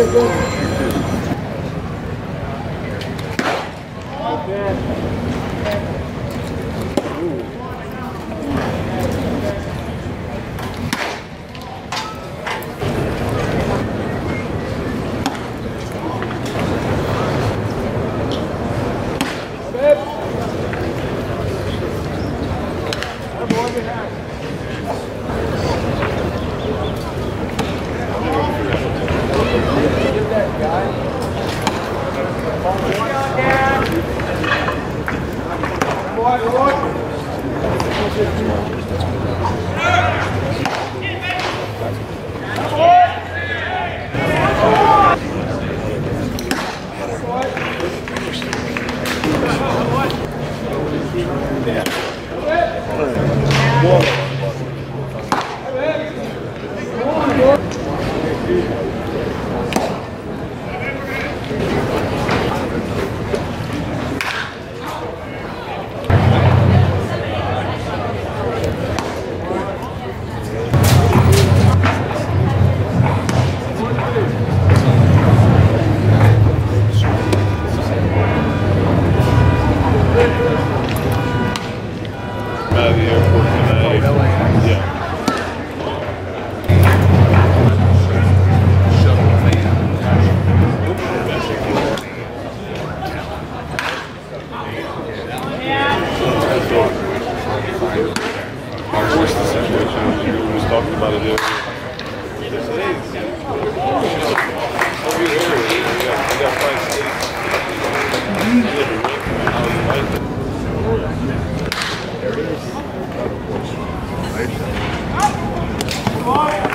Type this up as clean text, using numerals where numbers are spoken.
There it is. Come on.